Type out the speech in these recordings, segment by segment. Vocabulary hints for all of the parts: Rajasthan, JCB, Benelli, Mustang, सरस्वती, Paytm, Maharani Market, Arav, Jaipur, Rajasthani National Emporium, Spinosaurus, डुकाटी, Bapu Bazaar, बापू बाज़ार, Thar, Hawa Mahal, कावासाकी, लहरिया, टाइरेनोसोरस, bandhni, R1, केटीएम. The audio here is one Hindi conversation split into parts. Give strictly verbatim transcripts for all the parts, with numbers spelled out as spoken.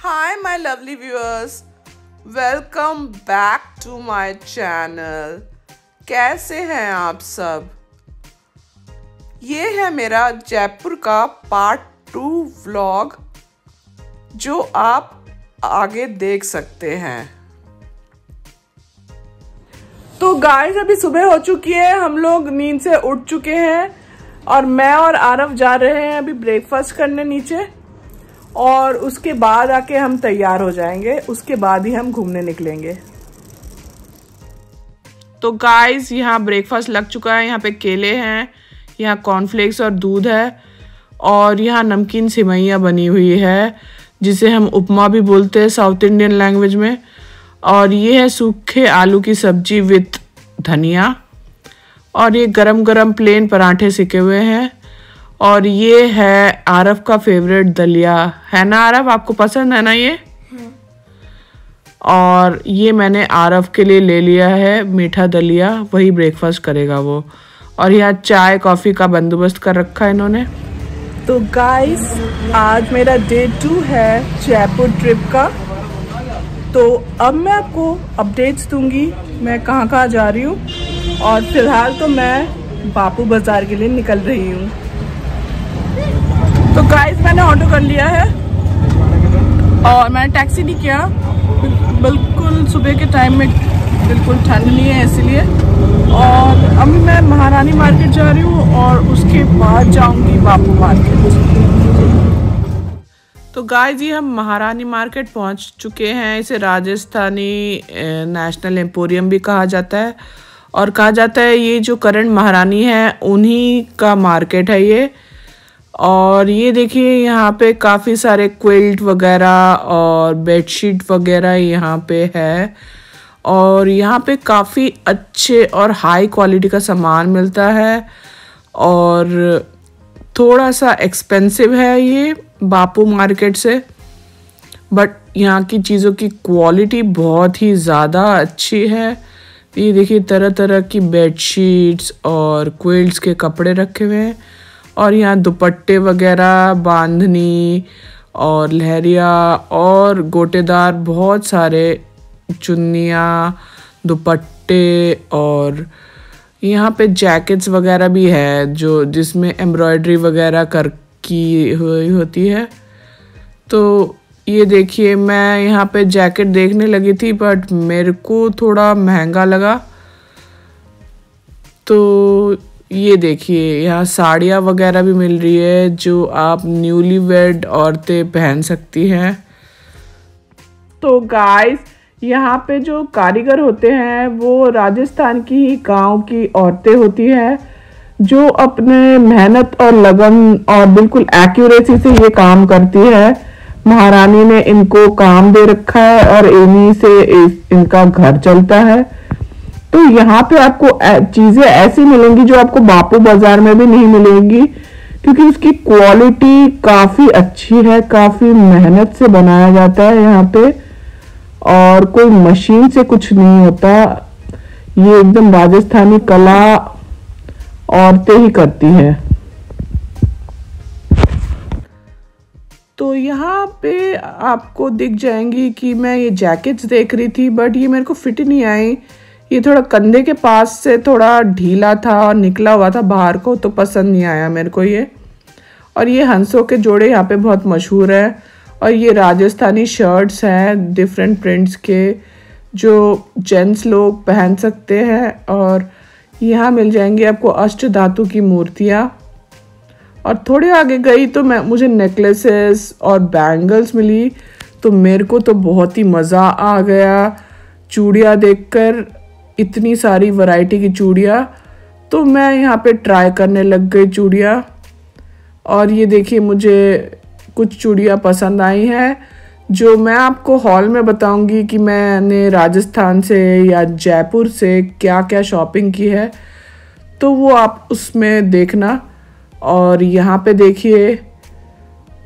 Hi my lovely viewers, welcome back to my channel। कैसे हैं आप सब। ये है मेरा जयपुर का पार्ट टू व्लॉग जो आप आगे देख सकते हैं। तो गाइस अभी सुबह हो चुकी है, हम लोग नींद से उठ चुके हैं और मैं और आरव जा रहे हैं अभी ब्रेकफास्ट करने नीचे और उसके बाद आके हम तैयार हो जाएंगे, उसके बाद ही हम घूमने निकलेंगे। तो गाइस यहाँ ब्रेकफास्ट लग चुका है, यहाँ पे केले हैं, यहाँ कॉर्नफ्लेक्स और दूध है और यहाँ नमकीन सिमैया बनी हुई है जिसे हम उपमा भी बोलते हैं साउथ इंडियन लैंग्वेज में, और ये है सूखे आलू की सब्जी विथ धनिया और ये गरम गरम प्लेन पराठे सिके हुए हैं और ये है आरव का फेवरेट दलिया, है ना आरव, आपको पसंद है ना ये। और ये मैंने आरव के लिए ले लिया है मीठा दलिया, वही ब्रेकफास्ट करेगा वो। और यहाँ चाय कॉफ़ी का बंदोबस्त कर रखा है इन्होंने। तो गाइस आज मेरा डे टू है जयपुर ट्रिप का, तो अब मैं आपको अपडेट्स दूंगी मैं कहाँ कहाँ जा रही हूँ। और फिलहाल तो मैं बापू बाज़ार के लिए निकल रही हूँ। तो गाइस मैंने ऑटो कर लिया है और मैंने टैक्सी नहीं किया, बिल्कुल सुबह के टाइम में बिल्कुल ठंड नहीं है इसलिए। और अभी मैं महारानी मार्केट जा रही हूँ और उसके बाद जाऊँगी बापू मार्केट। तो गाइस ये हम महारानी मार्केट पहुंच चुके हैं, इसे राजस्थानी नेशनल एम्पोरियम भी कहा जाता है और कहा जाता है ये जो करंट महारानी है उन्हीं का मार्केट है ये। और ये देखिए यहाँ पे काफ़ी सारे क्विल्ट वगैरह और बेडशीट वगैरह यहाँ पे है और यहाँ पे काफ़ी अच्छे और हाई क्वालिटी का सामान मिलता है और थोड़ा सा एक्सपेंसिव है ये बापू मार्केट से, बट यहाँ की चीज़ों की क्वालिटी बहुत ही ज़्यादा अच्छी है। ये देखिए तरह तरह की बेडशीट्स और क्विल्ट्स के कपड़े रखे हुए हैं और यहाँ दुपट्टे वगैरह, बांधनी और लहरिया और गोटेदार बहुत सारे चुन्नियाँ, दुपट्टे और यहाँ पे जैकेट्स वगैरह भी है जो जिसमें एम्ब्रॉयडरी वगैरह कर की हुई होती है। तो ये देखिए मैं यहाँ पे जैकेट देखने लगी थी बट मेरे को थोड़ा महंगा लगा। तो ये देखिए यहाँ साड़ियाँ वगैरह भी मिल रही है जो आप न्यूली वेड औरतें पहन सकती हैं। तो गाइस यहाँ पे जो कारीगर होते हैं वो राजस्थान की ही गाँव की औरतें होती है जो अपने मेहनत और लगन और बिल्कुल एक्यूरेसी से ये काम करती है। महारानी ने इनको काम दे रखा है और इन्हीं से इनका घर चलता है। तो यहाँ पे आपको चीज़ें ऐसी मिलेंगी जो आपको बापू बाजार में भी नहीं मिलेंगी क्योंकि उसकी क्वालिटी काफ़ी अच्छी है, काफ़ी मेहनत से बनाया जाता है यहाँ पे और कोई मशीन से कुछ नहीं होता, ये एकदम राजस्थानी कला औरतें ही करती हैं। तो यहाँ पे आपको दिख जाएंगी कि मैं ये जैकेट्स देख रही थी बट ये मेरे को फिट नहीं आई, ये थोड़ा कंधे के पास से थोड़ा ढीला था और निकला हुआ था बाहर को, तो पसंद नहीं आया मेरे को ये। और ये हंसों के जोड़े यहाँ पे बहुत मशहूर है और ये राजस्थानी शर्ट्स हैं डिफरेंट प्रिंट्स के जो जेंट्स लोग पहन सकते हैं। और यहाँ मिल जाएंगी आपको अष्ट धातु की मूर्तियाँ और थोड़े आगे गई तो मैं मुझे नेकलेसेस और बैंगल्स मिली, तो मेरे को तो बहुत ही मज़ा आ गया चूड़ियाँ देखकर, इतनी सारी वैरायटी की चूड़ियाँ। तो मैं यहाँ पे ट्राई करने लग गई चूड़ियाँ और ये देखिए मुझे कुछ चूड़ियाँ पसंद आई हैं जो मैं आपको हॉल में बताऊंगी कि मैंने राजस्थान से या जयपुर से क्या क्या शॉपिंग की है, तो वो आप उसमें देखना। और यहाँ पे देखिए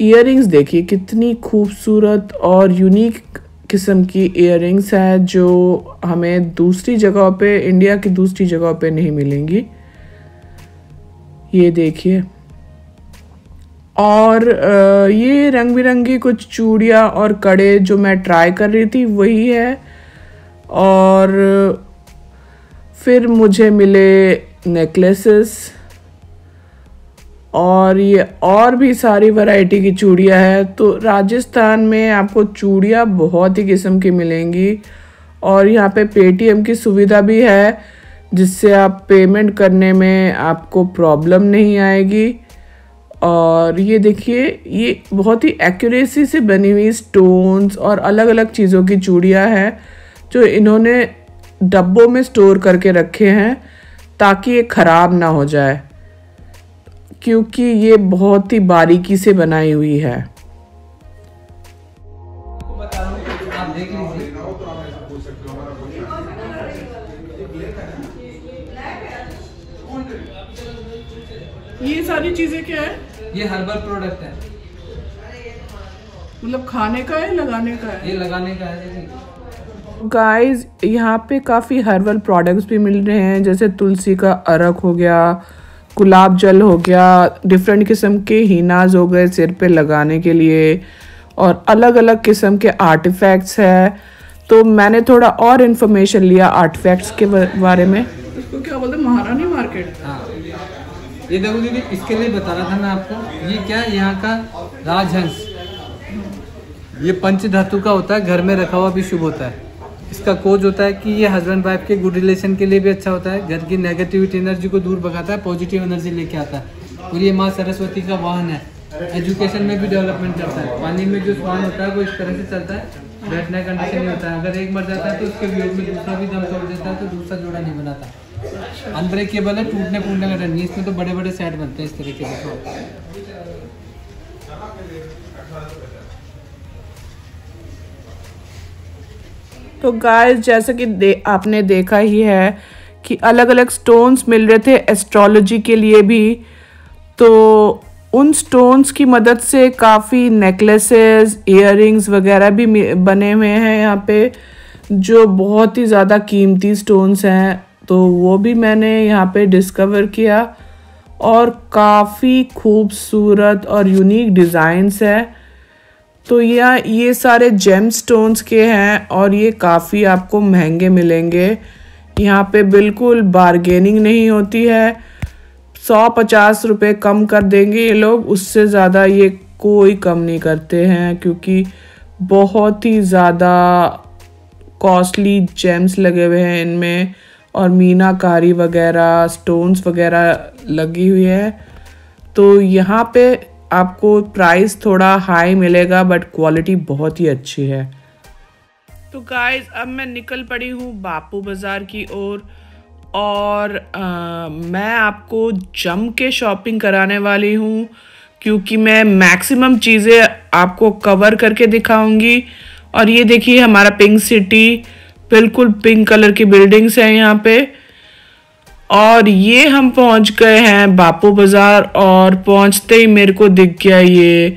ईयररिंग्स, देखिए कितनी खूबसूरत और यूनिक किस्म की ईयररिंग्स हैं जो हमें दूसरी जगह पे, इंडिया की दूसरी जगह पे नहीं मिलेंगी। ये देखिए और ये रंग बिरंगी कुछ चूड़ियाँ और कड़े जो मैं ट्राई कर रही थी वही है। और फिर मुझे मिले नेकलेसेस और ये और भी सारी वैरायटी की चूड़ियाँ हैं। तो राजस्थान में आपको चूड़ियाँ बहुत ही किस्म की मिलेंगी और यहाँ पे पेटीएम की सुविधा भी है जिससे आप पेमेंट करने में आपको प्रॉब्लम नहीं आएगी। और ये देखिए, ये बहुत ही एक्यूरेसी से बनी हुई स्टोन्स और अलग अलग चीज़ों की चूड़ियाँ हैं जो इन्होंने डब्बों में स्टोर करके रखे हैं ताकि ये ख़राब ना हो जाए, क्योंकि ये बहुत ही बारीकी से बनाई हुई है। ये सारी चीजें क्या है? ये हर्बल प्रोडक्ट है, मतलब खाने का है, लगाने का है, ये लगाने का है। गाइस, यहाँ पे काफ़ी हर्बल प्रोडक्ट्स भी मिल रहे हैं, जैसे तुलसी का अरक हो गया, गुलाब जल हो गया, डिफरेंट किस्म के हिनाज हो गए सिर पे लगाने के लिए, और अलग अलग किस्म के आर्टिफैक्ट्स हैं। तो मैंने थोड़ा और इन्फॉर्मेशन लिया आर्टिफैक्ट्स के बारे में। इसको क्या बोलते हैं? महारानी मार्केट। हाँ, ये देखो दीदी, इसके लिए बता रहा था मैं आपको, ये क्या है, यहाँ का राजहंस, ये पंच धातु का होता है, घर में रखा हुआ भी शुभ होता है। इसका कोज होता है कि ये हस्बैंड वाइफ के गुड रिलेशन के लिए भी अच्छा होता है, घर की नेगेटिविटी एनर्जी को दूर भगाता है, पॉजिटिव एनर्जी लेके आता है। और ये माँ सरस्वती का वाहन है, एजुकेशन में भी डेवलपमेंट करता है। पानी में जो स्वान होता है वो इस तरह से चलता है, बैठने का कंडीशन होता है, अगर एक मर जाता है तो उसके वियोग में दूसरा भी दम तोड़ देता है, तो दूसरा जोड़ा नहीं बनाता। अनब्रेकेबल है, टूटने फूटने का डर नहीं, इसमें तो बड़े बड़े सेट बनते हैं इस तरीके से। तो गाइस, जैसा कि दे, आपने देखा ही है कि अलग अलग स्टोन्स मिल रहे थे एस्ट्रोलॉजी के लिए भी, तो उन स्टोन्स की मदद से काफ़ी नेकलेसेस, इयररिंग्स वगैरह भी बने हुए हैं यहाँ पे, जो बहुत ही ज़्यादा कीमती स्टोन्स हैं। तो वो भी मैंने यहाँ पे डिस्कवर किया, और काफ़ी खूबसूरत और यूनिक डिज़ाइंस हैं। तो यह ये सारे जेम स्टोन्स के हैं और ये काफ़ी आपको महंगे मिलेंगे। यहाँ पे बिल्कुल बारगेनिंग नहीं होती है, सौ पचास रुपये कम कर देंगे ये लोग, उससे ज़्यादा ये कोई कम नहीं करते हैं, क्योंकि बहुत ही ज़्यादा कॉस्टली जेम्स लगे हुए हैं इनमें, और मीनाकारी वगैरह स्टोन्स वगैरह लगी हुई है। तो यहाँ पे आपको प्राइस थोड़ा हाई मिलेगा, बट क्वालिटी बहुत ही अच्छी है। तो गाइस, अब मैं निकल पड़ी हूँ बापू बाज़ार की ओर, और, और आ, मैं आपको जम के शॉपिंग कराने वाली हूँ, क्योंकि मैं मैक्सिमम चीज़ें आपको कवर करके दिखाऊंगी। और ये देखिए हमारा पिंक सिटी, बिल्कुल पिंक कलर की बिल्डिंग्स हैं यहाँ पे। और ये हम पहुंच गए हैं बापू बाज़ार, और पहुंचते ही मेरे को दिख गया ये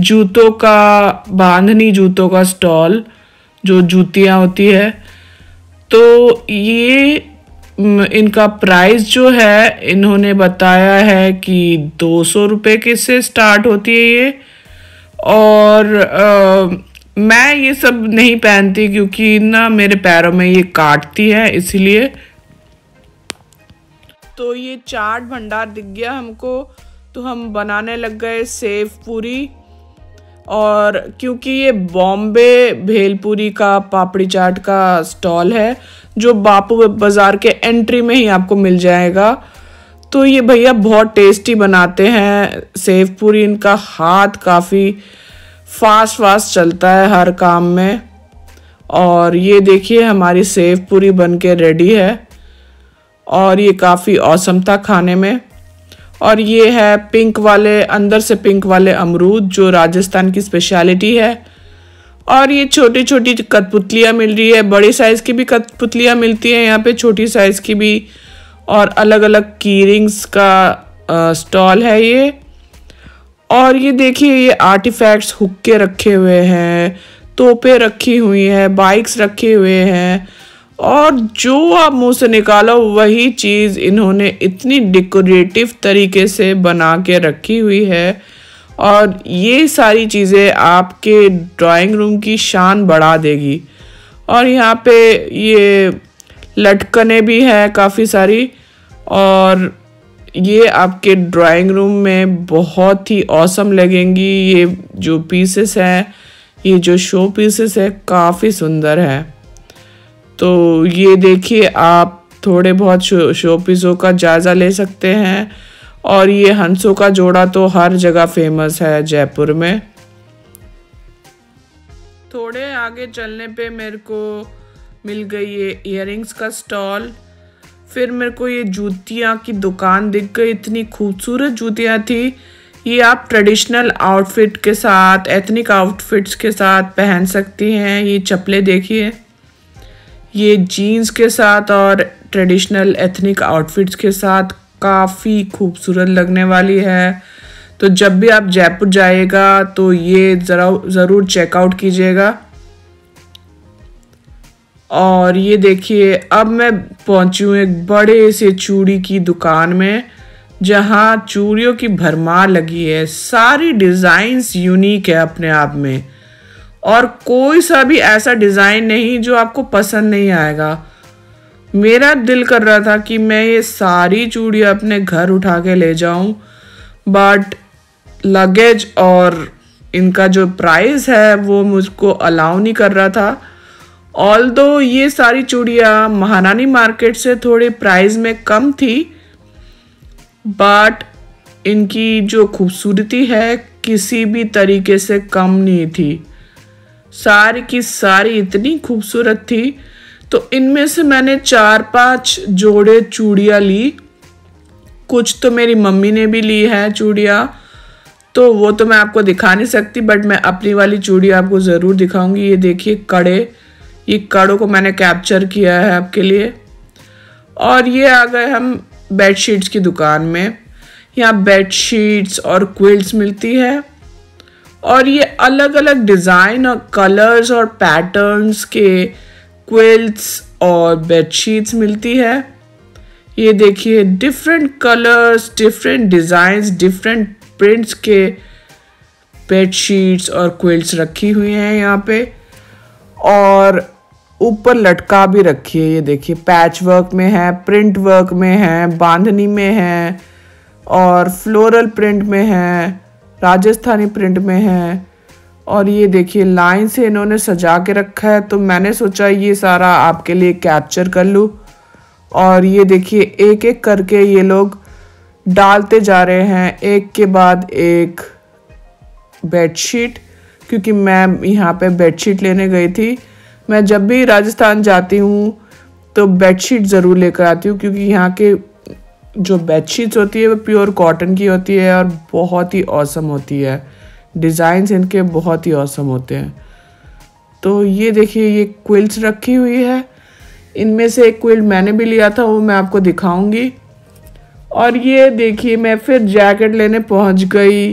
जूतों का, बांधनी जूतों का स्टॉल, जो जूतियां होती है। तो ये इनका प्राइस जो है, इन्होंने बताया है कि दो सौ रुपये के से स्टार्ट होती है ये। और आ, मैं ये सब नहीं पहनती, क्योंकि ना मेरे पैरों में ये काटती है, इसीलिए। तो ये चाट भंडार दिख गया हमको, तो हम बनाने लग गए सेव पूरी, और क्योंकि ये बॉम्बे भेलपूरी का, पापड़ी चाट का स्टॉल है, जो बापू बाज़ार के एंट्री में ही आपको मिल जाएगा। तो ये भैया बहुत टेस्टी बनाते हैं सेव पूरी, इनका हाथ काफ़ी फास्ट फास्ट चलता है हर काम में। और ये देखिए हमारी सेव पूरी बन के रेडी है, और ये काफ़ी औसम था खाने में। और ये है पिंक वाले, अंदर से पिंक वाले अमरूद, जो राजस्थान की स्पेशलिटी है। और ये छोटी छोटी कठपुतलियाँ मिल रही है, बड़ी साइज़ की भी कठपुतलियाँ मिलती हैं यहाँ पे, छोटी साइज़ की भी, और अलग अलग की रिंग्स का स्टॉल है ये। और ये देखिए ये आर्टिफैक्ट्स, हुक्के रखे हुए हैं, तोपें रखी हुई हैं, बाइक्स रखे हुए हैं, और जो आप मुंह से निकालो वही चीज़ इन्होंने इतनी डेकोरेटिव तरीके से बना के रखी हुई है। और ये सारी चीज़ें आपके ड्राइंग रूम की शान बढ़ा देगी। और यहाँ पे ये लटकने भी हैं काफ़ी सारी, और ये आपके ड्राइंग रूम में बहुत ही ऑसम लगेंगी। ये जो पीसेस हैं, ये जो शो पीसेस हैं, काफ़ी सुंदर हैं। तो ये देखिए, आप थोड़े बहुत शो, शो पीसों का जायज़ा ले सकते हैं। और ये हंसों का जोड़ा तो हर जगह फेमस है जयपुर में। थोड़े आगे चलने पे मेरे को मिल गई ये इयररिंग्स का स्टॉल। फिर मेरे को ये जूतियाँ की दुकान दिख गई। इतनी खूबसूरत जूतियाँ थी। ये आप ट्रेडिशनल आउटफिट के साथ, एथनिक आउटफिट्स के साथ पहन सकती हैं। ये चप्पलें देखिए, ये जीन्स के साथ और ट्रेडिशनल एथनिक आउटफिट्स के साथ काफ़ी खूबसूरत लगने वाली है। तो जब भी आप जयपुर जाइएगा तो ये ज़रा ज़रूर चेकआउट कीजिएगा। और ये देखिए, अब मैं पहुंची हूँ एक बड़े से चूड़ी की दुकान में, जहाँ चूड़ियों की भरमार लगी है। सारी डिज़ाइंस यूनिक है अपने आप में, और कोई सा भी ऐसा डिज़ाइन नहीं जो आपको पसंद नहीं आएगा। मेरा दिल कर रहा था कि मैं ये सारी चूड़ियाँ अपने घर उठा के ले जाऊं, बट लगेज और इनका जो प्राइस है वो मुझको अलाउ नहीं कर रहा था। ऑल्दो ये सारी चूड़ियाँ महारानी मार्केट से थोड़े प्राइस में कम थी, बट इनकी जो खूबसूरती है किसी भी तरीके से कम नहीं थी। सारी की सारी इतनी खूबसूरत थी। तो इनमें से मैंने चार पांच जोड़े चूड़ियाँ ली। कुछ तो मेरी मम्मी ने भी ली है चूड़ियाँ, तो वो तो मैं आपको दिखा नहीं सकती, बट मैं अपनी वाली चूड़ी आपको ज़रूर दिखाऊंगी। ये देखिए कड़े, ये कड़ों को मैंने कैप्चर किया है आपके लिए। और ये आ गए हम बेडशीट्स की दुकान में। यहाँ बेडशीट्स और क्विल्ट्स मिलती है, और ये अलग अलग डिज़ाइन और कलर्स और पैटर्न्स के क्विल्ट्स और बेडशीट्स मिलती है। ये देखिए, different colours, different designs, different prints के बेडशीट्स और क्विल्ट्स रखी हुई हैं यहाँ पे। और ऊपर लटका भी रखी है। ये देखिए, पैच वर्क में है, प्रिंट वर्क में है, बांधनी में है, और फ्लोरल प्रिंट में है, राजस्थानी प्रिंट में है। और ये देखिए, लाइन से इन्होंने सजा के रखा है, तो मैंने सोचा ये सारा आपके लिए कैप्चर कर लूँ। और ये देखिए, एक एक करके ये लोग डालते जा रहे हैं, एक के बाद एक बेडशीट, क्योंकि मैं यहाँ पे बेडशीट लेने गई थी। मैं जब भी राजस्थान जाती हूँ तो बेडशीट ज़रूर लेकर आती हूँ, क्योंकि यहाँ के जो बेडशीट्स होती है वो प्योर कॉटन की होती है और बहुत ही ऑसम होती है। डिज़ाइंस इनके बहुत ही ऑसम होते हैं। तो ये देखिए, ये क्विल्ट्स रखी हुई है। इनमें से एक क्विल्ट मैंने भी लिया था, वो मैं आपको दिखाऊंगी। और ये देखिए, मैं फिर जैकेट लेने पहुंच गई,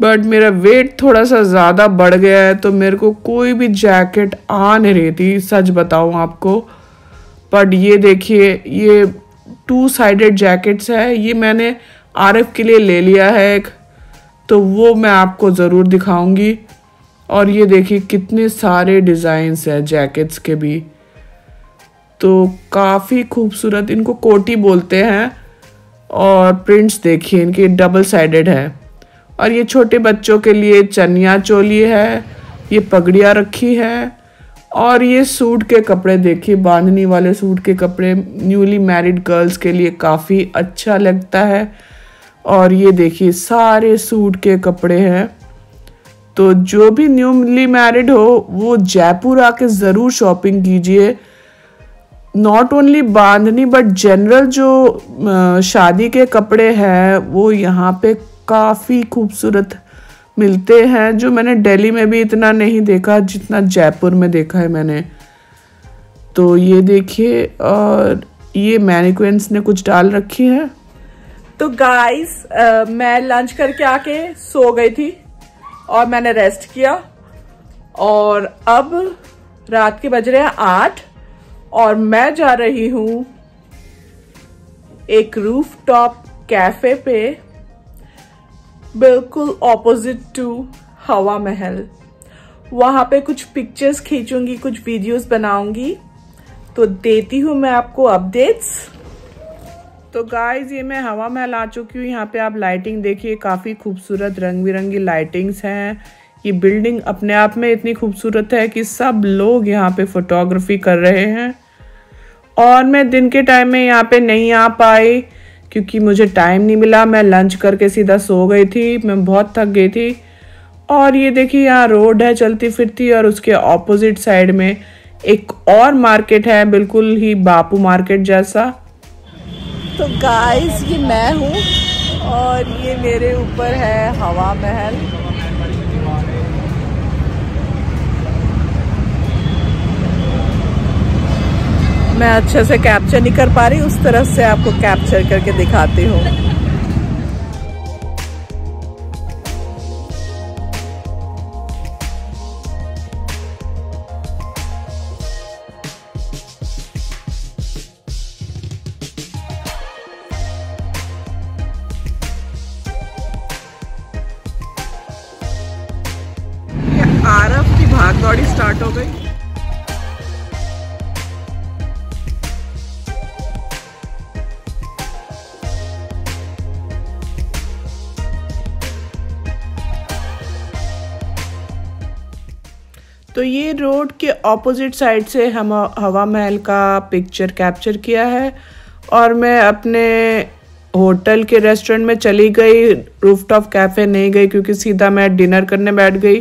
बट मेरा वेट थोड़ा सा ज़्यादा बढ़ गया है, तो मेरे को कोई भी जैकेट आ नहीं रही थी, सच बताऊँ आपको। बट ये देखिए, ये टू साइडेड जैकेट्स है। ये मैंने आरव के लिए ले लिया है एक, तो वो मैं आपको ज़रूर दिखाऊंगी। और ये देखिए, कितने सारे डिज़ाइंस हैं जैकेट्स के भी, तो काफ़ी खूबसूरत। इनको कोटी बोलते हैं। और प्रिंट्स देखिए, इनके डबल साइडेड है। और ये छोटे बच्चों के लिए चनिया चोली है, ये पगड़ियाँ रखी है। और ये सूट के कपड़े देखिए, बांधनी वाले सूट के कपड़े न्यूली मैरिड गर्ल्स के लिए काफ़ी अच्छा लगता है। और ये देखिए, सारे सूट के कपड़े हैं। तो जो भी न्यूली मैरिड हो वो जयपुर आके ज़रूर शॉपिंग कीजिए। Not only bandhani but general जो शादी के कपड़े हैं वो यहाँ पे काफ़ी खूबसूरत मिलते हैं, जो मैंने दिल्ली में भी इतना नहीं देखा जितना जयपुर में देखा है मैंने। तो ये देखिए, और ये मैनिक्वेंस ने कुछ डाल रखी है। तो गाइस, uh, मैं लंच करके आके सो गई थी और मैंने रेस्ट किया। और अब रात के बज रहे हैं आठ, और मैं जा रही हूँ एक रूफटॉप कैफे पे। बिल्कुल ऑपोजिट टू हवा महल। वहाँ पे कुछ पिक्चर्स खींचूंगी, कुछ वीडियोस बनाऊंगी, तो देती हूँ मैं आपको अपडेट्स। तो गाइज ये मैं हवा महल आ चुकी हूँ। यहाँ पे आप लाइटिंग देखिए, काफ़ी खूबसूरत रंग बिरंगी लाइटिंग्स हैं। ये बिल्डिंग अपने आप में इतनी खूबसूरत है कि सब लोग यहाँ पे फोटोग्राफी कर रहे हैं। और मैं दिन के टाइम में यहाँ पे नहीं आ पाई क्योंकि मुझे टाइम नहीं मिला। मैं लंच करके सीधा सो गई थी, मैं बहुत थक गई थी। और ये देखिए यहाँ रोड है चलती फिरती, और उसके ऑपोजिट साइड में एक और मार्केट है बिल्कुल ही बापू मार्केट जैसा। तो गाइस ये मैं हूँ और ये मेरे ऊपर है हवा महल। मैं अच्छे से कैप्चर नहीं कर पा रही, उस तरह से आपको कैप्चर करके दिखाती हूँ। आरव की भाग दौड़ी स्टार्ट हो गई। तो ये रोड के ऑपोजिट साइड से हम हवा महल का पिक्चर कैप्चर किया है। और मैं अपने होटल के रेस्टोरेंट में चली गई, रूफटॉप कैफ़े नहीं गई क्योंकि सीधा मैं डिनर करने बैठ गई,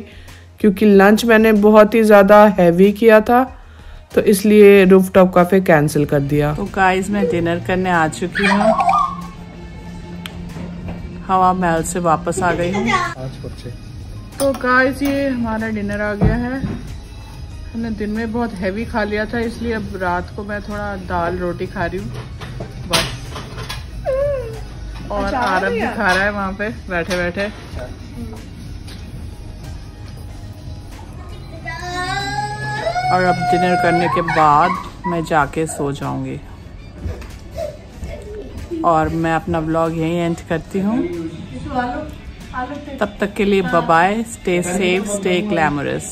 क्योंकि लंच मैंने बहुत ही ज़्यादा हैवी किया था तो इसलिए रूफटॉप कैफ़े कैंसिल कर दिया। तो गाइस मैं डिनर करने आ चुकी हूँ, हवा महल से वापस आ गई हूँ। तो गाइस ये हमारा डिनर आ गया है। हमने दिन में बहुत हैवी खा लिया था इसलिए अब रात को मैं थोड़ा दाल रोटी खा रही हूँ बस। और आरव भी खा रहा है वहाँ पे बैठे बैठे। और अब डिनर करने के बाद मैं जाके सो जाऊँगी और मैं अपना व्लॉग यहीं एंड करती हूँ। तब तक के लिए bye bye, stay safe, stay glamorous.